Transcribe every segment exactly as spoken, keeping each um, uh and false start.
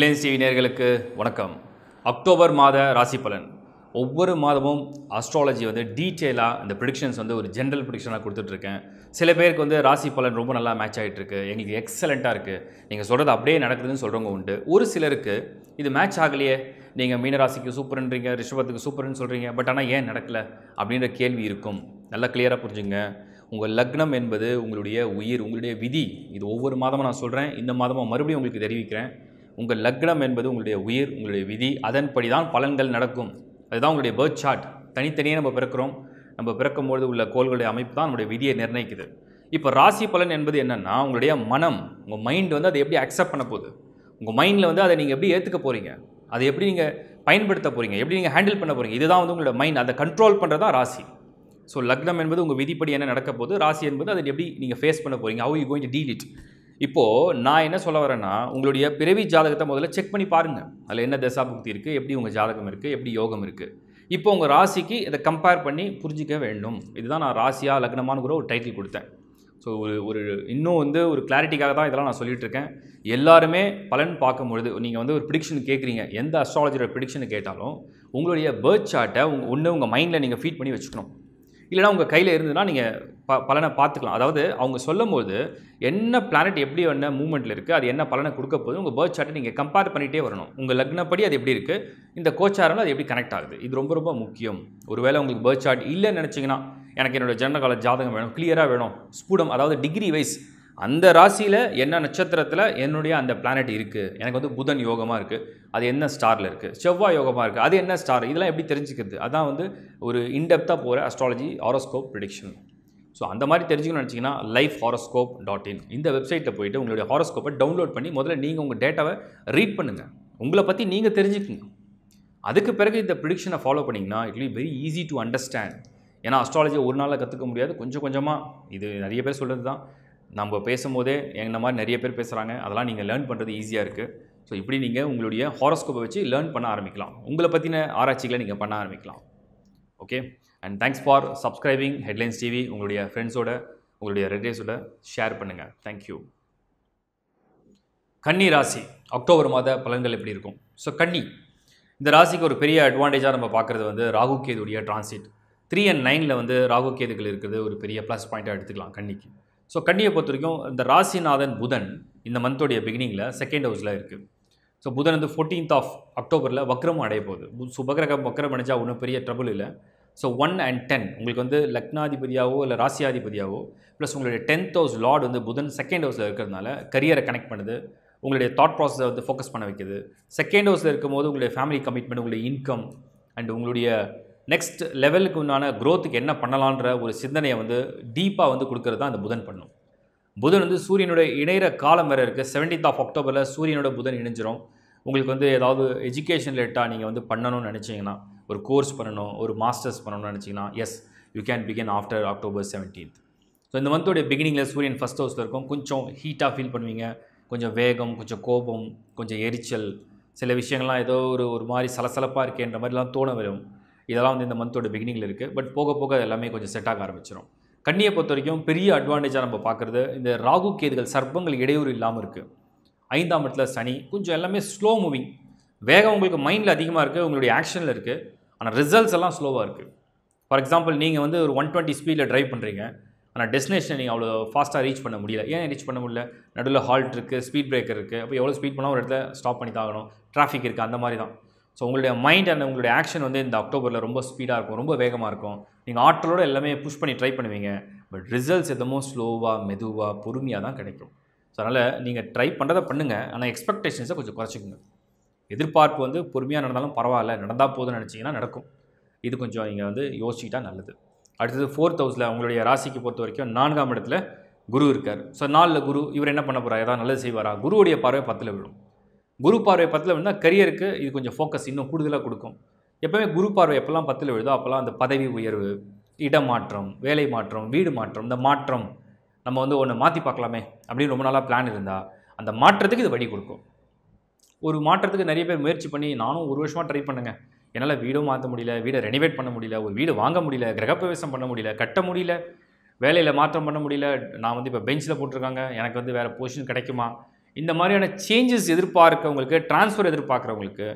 Headlines T V நேயர்களுக்கு வணக்கம். October மாத ராசி பலன். ஒவ்வொரு மாதமும் அஸ்ட்ராலஜி வந்து டீடைலா அந்த பிரெடிக்ஷன்ஸ் வந்து ஒரு ஜெனரல் பிரெடிக்ஷனா கொடுத்துட்டு இருக்கேன். சில பேருக்கு வந்து ராசி பலன் ரொம்ப நல்லா மேட்ச் ஆயிட்டு இருக்கு. எங்களுக்கு எக்ஸலென்ட்டா இருக்கு. நீங்க சொல்றது அப்படியே நடக்குதுன்னு சொல்றவங்க உண்டு. ஒரு சிலருக்கு இது மேட்ச் ஆகலையே. நீங்க மீன ராசிக்கு சூப்பர்ன்றீங்க, ரிஷபத்துக்கு சூப்பர்ன்னு சொல்றீங்க. பட் ஆனா ஏன் நடக்கல அப்படிங்கற கேள்வி இருக்கும். நல்லா கிளியரா புரிஞ்சுங்க. உங்கள் லக்னம் என்பது உங்களுடைய உயிர், உங்களுடைய விதி. இது ஒவ்வொரு மாதமும் நான் சொல்கிறேன், இந்த மாதமும் மறுபடியும் உங்களுக்கு தெரிவிக்கிறேன். உங்கள் லக்னம் என்பது உங்களுடைய உயிர், உங்களுடைய விதி. அதன்படி தான் பலன்கள் நடக்கும். அதுதான் உங்களுடைய பர்த் சார்ட். தனித்தனியாக நம்ம பிறக்கிறோம். நம்ம பிறக்கும்போது உள்ள கோள்களுடைய அமைப்பு தான் நம்மளுடைய விதியை நிர்ணயிக்குது. இப்போ ராசி பலன் என்பது என்னென்னா, உங்களுடைய மனம், உங்கள் மைண்ட் வந்து அதை எப்படி அக்செப்ட் பண்ண போகுது, உங்கள் மைண்டில் வந்து அதை நீங்கள் எப்படி ஏற்றுக்க போகிறீங்க, அதை எப்படி நீங்கள் பயன்படுத்த போகிறீங்க, எப்படி நீங்கள் ஹேண்டில் பண்ண போகிறீங்க, இதுதான் வந்து உங்களோட மைண்ட். அதை கண்ட்ரோல் பண்ணுறது தான் ராசி. ஸோ லக்னம் என்பது உங்கள் விதிப்படி என்ன நடக்க போகுது, ராசி என்பது அதை எப்படி நீங்கள் ஃபேஸ் பண்ண போகிறீங்க, how you going to deal it. இப்போது நான் என்ன சொல்ல வரேன்னா, உங்களுடைய பிறவி ஜாதகத்தை முதல்ல செக் பண்ணி பாருங்கள். அதில் என்ன தசா புக்தி இருக்குது, எப்படி உங்கள் ஜாதகம் இருக்குது, எப்படி யோகம் இருக்குது. இப்போ உங்கள் ராசிக்கு இதை கம்பேர் பண்ணி புரிஞ்சிக்க வேண்டும். இதுதான் நான் ராசியாக லக்னமானுங்கிற ஒரு டைட்டில் கொடுத்தேன். ஸோ ஒரு ஒரு இன்னும் வந்து ஒரு கிளாரிட்டிக்காக தான் இதெல்லாம் நான் சொல்லிகிட்ருக்கேன். எல்லாருமே பலன் பார்க்கும்பொழுது நீங்கள் வந்து ஒரு ப்ரிடிக்ஷன் கேட்குறீங்க, எந்த அஸ்ட்ராலஜியோட ப்ரிடிக்ஷன் கேட்டாலும் உங்களுடைய பர்த் சார்ட்டை உங்கள் ஒன்று உங்கள் மைண்டில் நீங்கள் ஃபீட் பண்ணி வச்சுக்கணும். இல்லைனா உங்கள் கையில் இருந்ததுன்னா நீங்கள் ப பலனை பார்த்துக்கலாம். அதாவது அவங்க சொல்லும்போது என்ன பிளானட் எப்படி என்ன மூவ்மெண்ட்டில் இருக்குது, அது என்ன பலனை கொடுக்க போகுது, உங்கள் பர்த் சார்ட்டை நீங்கள் கம்பேர் பண்ணிகிட்டே வரணும். உங்கள் லக்னப்படி அது எப்படி இருக்குது, இந்த கோச்சாரம் அது எப்படி கனெக்ட் ஆகுது, இது ரொம்ப ரொம்ப முக்கியம். ஒருவேளை உங்களுக்கு பர்த் சார்ட் இல்லைன்னு நினச்சிங்கன்னா, எனக்கு என்னோடய ஜென்ம கால ஜாதகம் வேணும், கிளியராக வேணும், ஸ்பூடம், அதாவது டிகிரி வைஸ் அந்த ராசியில் என்ன நட்சத்திரத்தில் என்னுடைய அந்த பிளானட் இருக்குது, எனக்கு வந்து புதன் யோகமாக இருக்குது, அது என்ன ஸ்டாரில் இருக்குது, செவ்வாய் யோகமாக இருக்குது, அது என்ன ஸ்டார், இதெல்லாம் எப்படி தெரிஞ்சுக்கிறது. அதான் வந்து ஒரு இன்டெப்த்தாக போகிற அஸ்ட்ராலஜி ஹாரோஸ்கோப் ப்ரிடிக்ஷன். ஸோ அந்த மாதிரி தெரிஞ்சுக்கணும்னு நினச்சிங்கன்னா லைஃப் ஹாரோஸ்கோப் டாட் இன் இந்த வெப்சைட்டில் போய்ட்டு உங்களுடைய ஹாரோஸ்கோப்பை டவுன்லோட் பண்ணி முதல்ல நீங்கள் உங்கள் டேட்டாவை ரீட் பண்ணுங்கள். உங்களை பற்றி நீங்கள் தெரிஞ்சுக்கோங்க. அதுக்கு பிறகு இந்த ப்ரிடிக்ஷனை ஃபாலோ பண்ணிங்கன்னா it will very easy to understand. ஏன்னா அஸ்ட்ராலஜி ஒரு நாளில் கற்றுக்க முடியாது. கொஞ்சம் கொஞ்சமாக, இது நிறைய பேர் சொல்கிறது தான், நம்ம பேசும்போதே என்ன மாதிரி நிறைய பேர் பேசுகிறாங்க, அதெல்லாம் நீங்கள் லேர்ன் பண்ணுறது ஈஸியாக இருக்குது. ஸோ இப்படி நீங்கள் உங்களுடைய ஹாரோஸ்கோப்பை வச்சு லேர்ன் பண்ண ஆரம்பிக்கலாம். உங்களை பற்றின ஆராய்ச்சிகளை நீங்கள் பண்ண ஆரம்பிக்கலாம். Okay, and thanks for subscribing Headlines TV. உங்களுடைய ஃப்ரெண்ட்ஸோட, உங்களுடைய ரிலேட்டிவ்ஸோட ஷேர் பண்ணுங்கள். தேங்க்யூ. கன்னி ராசி அக்டோபர் மாத பலன்கள் எப்படி இருக்கும்? ஸோ கன்னி, இந்த ராசிக்கு ஒரு பெரிய அட்வான்டேஜாக நம்ம பார்க்குறது வந்து ராகு கேதுடைய டிரான்சிட். த்ரீ அண்ட் நைனில் வந்து ராகு கேதுகள் இருக்கிறது ஒரு பெரிய ப்ளஸ் பாயிண்ட்டாக எடுத்துக்கலாம் கன்னிக்கு. ஸோ கன்னியை பொறுத்த வரைக்கும் இந்த ராசிநாதன் புதன் இந்த மந்தோடைய பிகினிங்கில் செகண்ட் ஹவுஸில் இருக்குது. ஸோ புதன் வந்து ஃபோர்டீன்த் ஆஃப் அக்டோபரில் வக்ரமும் அடைய போகுது. ஸோ வக்ரகம் வக்ரம் அடைஞ்சா ஒன்றும் பெரிய ட்ரபுள் இல்லை. ஸோ ஒன் அண்ட் டென் உங்களுக்கு வந்து லக்னாதிபதியாகவோ இல்லை ராசியாதிபதியாகவோ, ப்ளஸ் உங்களுடைய டென்த் ஹவுஸ் லார்ட் வந்து புதன் செகண்ட் ஹவுஸில் இருக்கிறதுனால கரியரை கனெக்ட் பண்ணுது, உங்களுடைய தாட் ப்ராசஸை வந்து ஃபோக்கஸ் பண்ண வைக்கிது. செகண்ட் ஹவுஸில் இருக்கும் போது உங்களுடைய ஃபேமிலி கமிட்மெண்ட், உங்களுடைய இன்கம் அண்ட் உங்களுடைய நெக்ஸ்ட் லெவலுக்கு உண்டான க்ரோத்துக்கு என்ன பண்ணலான்ற ஒரு சிந்தனையை வந்து டீப்பாக வந்து கொடுக்குறது தான் அந்த புதன் பண்ணும். புதன் வந்து சூரியனோட இணைகிற காலம் வேறு இருக்குது. செவன்டீன்த் ஆஃப் அக்டோபரில் சூரியனோட புதன் இணைஞ்சிரும். உங்களுக்கு வந்து ஏதாவது எஜுகேஷன் ரிலேட்டாக நீங்கள் வந்து பண்ணணும்னு நினச்சிங்கன்னா, ஒரு கோர்ஸ் பண்ணணும், ஒரு மாஸ்டர்ஸ் பண்ணணும்னு நினச்சிங்கன்னா, yes you can begin after October seventeenth. So இந்த மந்தோடைய பிகினிங்கில் சூரியன் ஃபஸ்ட் ஹவுஸில் இருக்கும். கொஞ்சம் ஹீட்டாக ஃபீல் பண்ணுவீங்க. கொஞ்சம் வேகம், கொஞ்சம் கோபம், கொஞ்சம் எரிச்சல், சில விஷயங்கள்லாம் ஏதோ ஒரு ஒரு மாதிரி சலசலப்பாக இருக்கேன்ற மாதிரிலாம் தோண வரும். இதெல்லாம் வந்து இந்த மந்தோட பிகினிங்கில் இருக்குது. பட் போக போக எல்லாமே கொஞ்சம் செட் ஆக ஆரம்பிச்சிடும். கன்னியை பொறுத்த வரைக்கும் பெரிய அட்வான்டேஜாக நம்ம பார்க்குறது இந்த ராகு கேதுகள் சர்ப்பங்கள் இடையூறு இல்லாமல் இருக்குது. ஐந்தாம் இடத்துல சனி, கொஞ்சம் எல்லாமே ஸ்லோ மூவிங், வேகம் உங்களுக்கு மைண்டில் அதிகமாக இருக்குது, உங்களுடைய ஆக்ஷனில் இருக்குது, ஆனால் ரிசல்ட்ஸ் எல்லாம் ஸ்லோவாக இருக்குது. ஃபார் எக்ஸாம்பிள், நீங்கள் வந்து ஒரு ஒன் டுவெண்ட்டி ஸ்பீடில் ட்ரைவ் பண்ணுறீங்க, ஆனால் டெஸ்டினேஷன் நீங்கள் அவ்வளோ ஃபாஸ்ட்டாக ரீச் பண்ண முடியல. ஏன் ரீச் பண்ண முடியல? நடுவில் ஹால்ட் இருக்குது, ஸ்பீட் பிரேக்கர் இருக்குது. அப்போ எவ்வளோ ஸ்பீட் பண்ணால் ஒரு இடத்துல ஸ்டாப் பண்ணி தாகணும், டிராஃபிக் இருக்குது, அந்த மாதிரி தான். ஸோ உங்களுடைய மைண்ட் அண்ட் உங்களுடைய ஆக்ஷன் வந்து இந்த அக்டோபரில் ரொம்ப ஸ்பீடாக இருக்கும், ரொம்ப வேகமாக இருக்கும். நீங்கள் ஆற்றலோடு எல்லாமே புஷ் பண்ணி ட்ரை பண்ணுவீங்க. பட் ரிசல்ட்ஸ் எதுவும் ஸ்லோவாக, மெதுவாக, பொறுமையாக தான் கிடைக்கும். ஸோ அதனால் நீங்கள் ட்ரை பண்ணுறதை பண்ணுங்கள், ஆனால் எக்ஸ்பெக்டேஷன்ஸை கொஞ்சம் குறைச்சிக்கோங்க. எதிர்பார்ப்பு வந்து பொறுமையாக நடந்தாலும் பரவாயில்ல, நடந்தால் போதும்னு நினச்சிங்கன்னா நடக்கும். இது கொஞ்சம் நீங்கள் வந்து யோசிச்சுக்கிட்டால் நல்லது. அடுத்தது ஃபோர்த் ஹவுஸில் உங்களுடைய ராசிக்கு பொறுத்த வரைக்கும் நான்காம் இடத்துல குரு இருக்கார். ஸோ நாலில் குரு, இவர் என்ன பண்ண போகிறார், ஏதாவது நல்லது செய்வாரா? குருவுடைய பார்வை பத்தில் விழும். குரு பார்வை பத்தில் விழுந்தா கரியருக்கு இது கொஞ்சம் ஃபோக்கஸ் இன்னும் கூடுதலாக கொடுக்கும். எப்போவுமே குரு பார்வை எப்போல்லாம் பத்தில் விழுதோ அப்போல்லாம் அந்த பதவி உயர்வு, இடமாற்றம், வேலை மாற்றம், வீடு மாற்றம், இந்த மாற்றம் நம்ம வந்து ஒன்று மாற்றி பார்க்கலாமே அப்படின்னு ரொம்ப நாளாக பிளான் இருந்தால் அந்த மாற்றத்துக்கு இது வழி கொடுக்கும். ஒரு மாற்றத்துக்கு நிறைய பேர் முயற்சி பண்ணி, நானும் ஒரு வருஷமாக ட்ரை பண்ணுங்க, என்னால் வீடும் மாற்ற முடியல, வீடை ரெனிவேட் பண்ண முடியல, ஒரு வீடு வாங்க முடியல, கிரகப்பிரவேசம் பண்ண முடியல, கட்ட முடியல, வேலையில் மாற்றம் பண்ண முடியல, நான் வந்து இப்போ பெஞ்சில் போட்டிருக்காங்க, எனக்கு வந்து வேறு பொசிஷன் கிடைக்குமா, இந்த மாதிரியான சேஞ்சஸ் எதிர்பார்க்கிறவங்களுக்கு டிரான்ஸ்ஃபர் எதிர்பார்க்கிறவங்களுக்கு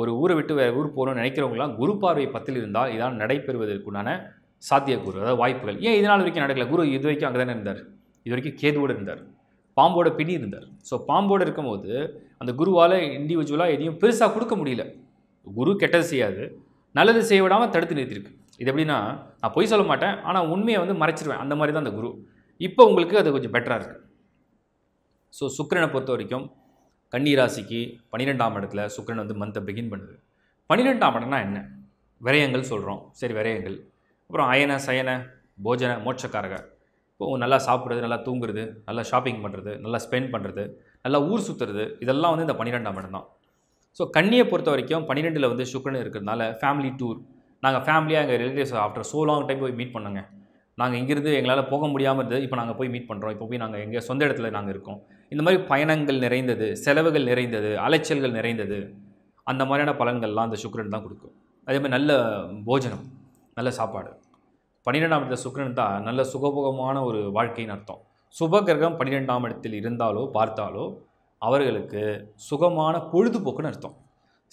ஒரு ஊரை விட்டு வேறு ஊர் போகணும்னு நினைக்கிறவங்களாம் குரு பார்வை பத்தில் இருந்தால் இதான் நடைபெறுவதற்குண்டான சாத்தியக்கூறு அதாவது வாய்ப்புகள். ஏன் இதனால் வரைக்கும் நடக்கல? குரு இது வரைக்கும் அங்கே தானே இருந்தார், இது வரைக்கும் கேதுவோடு இருந்தார், பாம்போட பிடி இருந்தார். ஸோ பாம்போடு இருக்கும்போது அந்த குருவால் இண்டிவிஜுவலாக எதையும் பெருசாக கொடுக்க முடியல. குரு கெட்டது செய்யாது, நல்லது செய்ய விடாமல் தடுத்து நிறுத்திருக்கு. இது எப்படின்னா நான் பொய் சொல்ல மாட்டேன் ஆனால் உண்மையை வந்து மறைச்சிடுவேன், அந்த மாதிரி தான் அந்த குரு. இப்போ உங்களுக்கு அது கொஞ்சம் பெட்டராக இருக்குது. ஸோ சுக்கிரனை பொறுத்த வரைக்கும் கன்னி ராசிக்கு பன்னிரெண்டாம் இடத்துல சுக்கிரன் வந்து மந்த்தை பிகின் பண்ணுது. பன்னிரெண்டாம் இடம்னா என்ன? விரயங்கள் சொல்கிறோம், சரி விரயங்கள். அப்புறம் அயன சயன போஜன மோட்சக்காரக. இப்போ நல்லா சாப்பிட்றது, நல்லா தூங்குறது, நல்லா ஷாப்பிங் பண்ணுறது, நல்லா ஸ்பெண்ட் பண்ணுறது, நல்லா ஊர் சுற்றுறது, இதெல்லாம் வந்து இந்த பன்னிரெண்டாம் இடம் தான். ஸோ கன்னியை பொறுத்த வரைக்கும் பன்னிரெண்டில் வந்து சுக்கிரன் இருக்கிறதுனால ஃபேமிலி டூர். நாங்கள் ஃபேமிலியாக எங்கள் relatives after so long time போய் மீட் பண்ணுங்க. நாங்கள் இங்கிருந்து எங்களால் போக முடியாமல் இருந்தது, இப்போ நாங்கள் போய் மீட் பண்ணுறோம். இப்போ போய் நாங்கள் எங்கள் சொந்த இடத்துல நாங்கள் இருக்கோம். இந்த மாதிரி பயணங்கள் நிறைந்தது, செலவுகள் நிறைந்தது, அலைச்சல்கள் நிறைந்தது, அந்த மாதிரியான பலன்கள்லாம் அந்த சுக்கிரன் தான் கொடுக்கும். அதேமாதிரி நல்ல போஜனம், நல்ல சாப்பாடு. பன்னிரெண்டாம் இடத்துல சுக்கிரன் தான் நல்ல சுகபோகமான ஒரு வாழ்க்கைன்னு அர்த்தம். சுபகிரகம் பன்னிரெண்டாம் இடத்தில் இருந்தாலோ பார்த்தாலோ அவர்களுக்கு சுகமான பொழுதுபோக்குன்னு அர்த்தம்.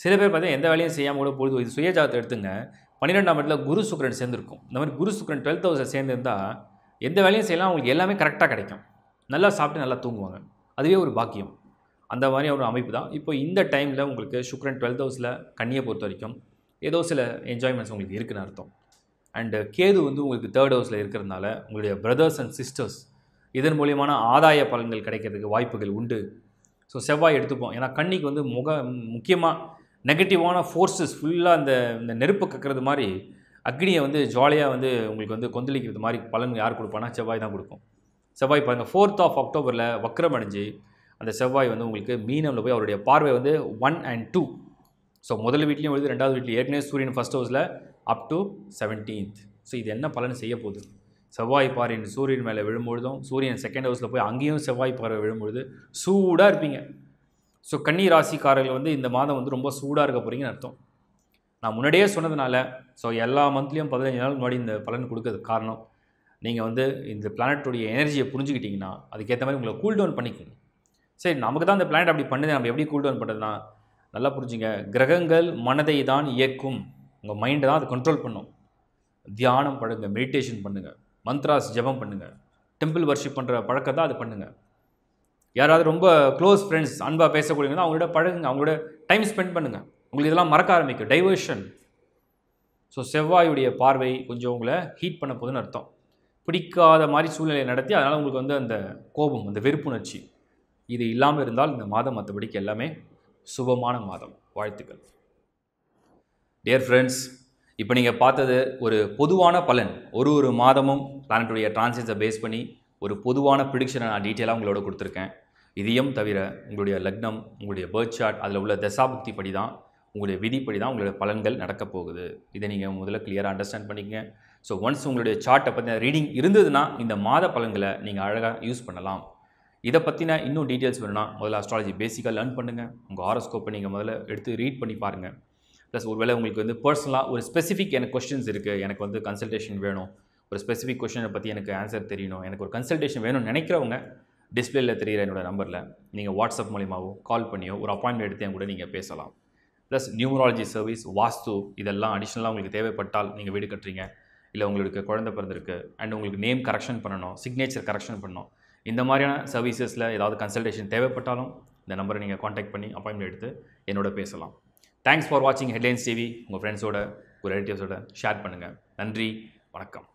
சில பேர் பார்த்தா எந்த வேலையும் செய்யாமல் கூட பொழுது இது சுய ஜாதகத்தை எடுத்துங்க. பன்னிரெண்டாம் இடத்துல குரு சுக்கிரன் சேர்ந்துருக்கும். இந்த மாதிரி குரு சுக்கிரன் டுவெல்த் ஹவுஸில் சேர்ந்துருந்தால் எந்த வேலையும் செய்யலாம், அவங்களுக்கு எல்லாமே கரெக்டாக கிடைக்கும். நல்லா சாப்பிட்டு நல்லா தூங்குவாங்க, அதுவே ஒரு பாக்கியம். அந்த மாதிரி ஒரு அமைப்பு தான். இப்போ இந்த டைமில் உங்களுக்கு சுக்கிரன் டுவெல்த் ஹவுஸில் கன்னியை பொறுத்த வரைக்கும் ஏதோ சில என்ஜாய்மெண்ட்ஸ் உங்களுக்கு இருக்குன்னு அர்த்தம். அண்டு கேது வந்து உங்களுக்கு தேர்ட் ஹவுஸில் இருக்கிறதுனால உங்களுடைய பிரதர்ஸ் அண்ட் சிஸ்டர்ஸ் இதன் மூலியமான ஆதாய பலன்கள் கிடைக்கிறதுக்கு வாய்ப்புகள் உண்டு. ஸோ செவ்வாய் எடுத்துப்போம். ஏன்னா கன்னிக்கு வந்து முக முக்கியமாக நெகட்டிவான ஃபோர்ஸஸ் ஃபுல்லாக அந்த இந்த நெருப்பு கற்கிறது மாதிரி அக்னியை வந்து ஜாலியாக வந்து உங்களுக்கு வந்து கொந்தளிக்கிறது மாதிரி பலன் யார் கொடுப்பான்னா செவ்வாய் தான் கொடுக்கும். செவ்வாய் பாருங்கள் ஃபோர்த் ஆஃப் அக்டோபரில் வக்ரம் அடைஞ்சு அந்த செவ்வாய் வந்து உங்களுக்கு மீனமில் போய் அவருடைய பார்வை வந்து ஒன் அண்ட் டூ. ஸோ முதல் வீட்லேயும் எழுது, ரெண்டாவது வீட்லேயும் ஏற்கனவே சூரியன் ஃபஸ்ட் ஹவுஸில் அப் டு செவன்டீன்த். ஸோ இது என்ன பலன் செய்ய போகுது? செவ்வாய் பார்வை சூரியன் மேலே விழும்பொழுதும் சூரியன் செகண்ட் ஹவுஸில் போய் அங்கேயும் செவ்வாய் பார்வை விழும்பொழுது சூடாக இருப்பீங்க. ஸோ கன்னி ராசிக்காரர்கள் வந்து இந்த மாதம் வந்து ரொம்ப சூடாக இருக்க போகிறீங்கன்னு அர்த்தம். நான் முன்னாடியே சொன்னதுனால ஸோ எல்லா மந்த்லேயும் பதினஞ்சு நாள் முன்னாடி இந்த பலன் கொடுக்கறதுக்கு காரணம் நீங்கள் வந்து இந்த பிளானட்டுடைய எனர்ஜியை புரிஞ்சுக்கிட்டிங்கன்னா அதுக்கேற்ற மாதிரி உங்களை கூல்டவுன் பண்ணிக்கணும். சரி, நமக்கு தான் இந்த பிளானட் அப்படி பண்ணுது, நம்ம எப்படி கூல்டவுன் பண்ணுறதுனா நல்லா புரிஞ்சுங்க. கிரகங்கள் மனதை தான் இயக்கும், உங்கள் மைண்டை தான் அது கண்ட்ரோல் பண்ணும். தியானம் பண்ணுங்கள், மெடிடேஷன் பண்ணுங்கள், மந்த்ராஸ் ஜபம் பண்ணுங்கள், டெம்பிள் வர்ஷிப் பண்ணுற பழக்கம் தான் அது பண்ணுங்கள். யாராவது ரொம்ப க்ளோஸ் ஃப்ரெண்ட்ஸ் அன்பாக பேசக்கூடியவங்கன்னா அவங்களோட பழகுங்க, அவங்களோட டைம் ஸ்பெண்ட் பண்ணுங்கள். உங்களுக்கு இதெல்லாம் மறக்க ஆரம்பிக்கும், டைவர்ஷன். ஸோ செவ்வாயுடைய பார்வை கொஞ்சம் உங்களை ஹீட் பண்ண போதுன்னு அர்த்தம். பிடிக்காத மாதிரி சூழ்நிலையை நடத்தி அதனால் உங்களுக்கு வந்து அந்த கோபம், அந்த வெறுப்புணர்ச்சி இது இல்லாமல் இருந்தால் இந்த மாதம் மற்றபடிக்கு எல்லாமே சுபமான மாதம். வாழ்த்துக்கள் டியர் ஃப்ரெண்ட்ஸ். இப்போ நீங்கள் பார்த்தது ஒரு பொதுவான பலன். ஒரு ஒரு மாதமும் பிளானட்டுடைய டிரான்சிட்ஸை பேஸ் பண்ணி ஒரு பொதுவான ப்ரிடிக்ஷனை நான் டீட்டெயிலாக உங்களோட கொடுத்துருக்கேன். இதையும் தவிர உங்களுடைய லக்னம், உங்களுடைய பர்த் சார்ட், அதில் உள்ள தசாபுக்தி படி தான், உங்களுடைய விதிப்படி தான் உங்களுடைய பலன்கள் நடக்க போகுது. இதை நீங்கள் முதல்ல கிளியராக அண்டர்ஸ்டாண்ட் பண்ணிக்கங்க. ஸோ ஒன்ஸ் உங்களுடைய சார்ட்டை பற்றின ரீடிங் இருந்ததுன்னா இந்த மாத பலன்களை நீங்கள் அழகாக யூஸ் பண்ணலாம். இதை பற்றின இன்னும் டீட்டெயில்ஸ் வேணும்னா முதல்ல அஸ்ட்ராலஜி பேசிக்காக லேர்ன் பண்ணுங்கள். உங்கள் ஹாரோஸ்கோப்பை நீங்கள் முதல்ல எடுத்து ரீட் பண்ணி பாருங்கள். ப்ளஸ் ஒருவேளை உங்களுக்கு வந்து பர்சனலாக ஒரு ஸ்பெசிஃபிக் எனக்கு கொஸ்டின்ஸ் இருக்குது, எனக்கு வந்து கன்சல்டேஷன் வேணும், ஒரு ஸ்பெசிஃபிக் கொஸ்டினை பற்றி எனக்கு ஆன்சர் தெரியணும், எனக்கு ஒரு கன்சல்டேஷன் வேணும்னு நினைக்கிறவங்க டிஸ்பிளேயில் தெரிகிற என்னோடய நம்பரில் நீங்கள் வாட்ஸ்அப் மூலியமாகவோ கால் பண்ணியோ ஒரு அப்பாயின்மெண்ட் எடுத்து என் கூட நீங்கள் பேசலாம். ப்ளஸ் நியூமராலஜி சர்வீஸ், வாஸ்து, இதெல்லாம் அடிஷ்னலாக உங்களுக்கு தேவைப்பட்டால், நீங்கள் வீடு கட்டுறீங்க இல்லை உங்களுக்கு குழந்தை பிறந்திருக்கு அண்ட் உங்களுக்கு நேம் கரெக்ஷன் பண்ணணும், சிக்னேச்சர் கரெக்ஷன் பண்ணணும், இந்த மாதிரியான சர்வீசஸில் ஏதாவது கன்சல்டேஷன் தேவைப்பட்டாலும் இந்த நம்பரை நீங்கள் காண்டாக்ட் பண்ணி அப்பாயின்மெண்ட் எடுத்து என்னோட பேசலாம். தேங்க்ஸ் ஃபார் வாட்சிங் ஹெட்லைன்ஸ் டிவி. உங்கள் ஃப்ரெண்ட்ஸோட உங்கள் ரிலேட்டிவ்ஸோட ஷேர் பண்ணுங்கள். நன்றி, வணக்கம்.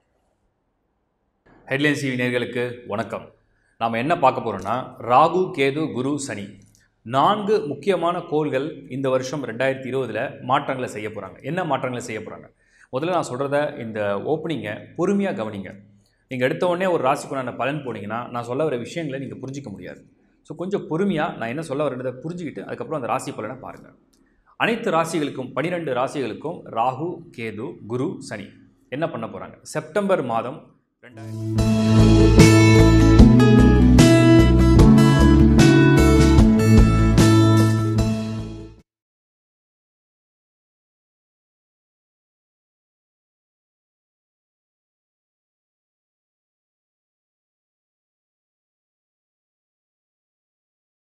ஹெட்லைன்ஸ் டிவி நேயர்களுக்கு வணக்கம். நாம் என்ன பார்க்க போகிறோன்னா ராகு, கேது, குரு, சனி நான்கு முக்கியமான கோள்கள் இந்த வருஷம் ரெண்டாயிரத்தி இருபதில் மாற்றங்களை செய்ய போகிறாங்க. என்ன மாற்றங்களை செய்ய போகிறாங்க? முதல்ல நான் சொல்கிறத இந்த ஓப்பனிங்கை பொறுமையாக கவனிங்க. நீங்கள் எடுத்த உடனே ஒரு ராசிக்குண்டான பலன் போனீங்கன்னா நான் சொல்ல வர விஷயங்களை நீங்கள் புரிஞ்சிக்க முடியாது. ஸோ கொஞ்சம் பொறுமையாக நான் என்ன சொல்ல வரதை புரிஞ்சுக்கிட்டு அதுக்கப்புறம் அந்த ராசி பலனை பாருங்கள். அனைத்து ராசிகளுக்கும் பனிரெண்டு ராசிகளுக்கும் ராகு, கேது, குரு, சனி என்ன பண்ண போகிறாங்க செப்டம்பர் மாதம் ரெண்டாயிரத்தி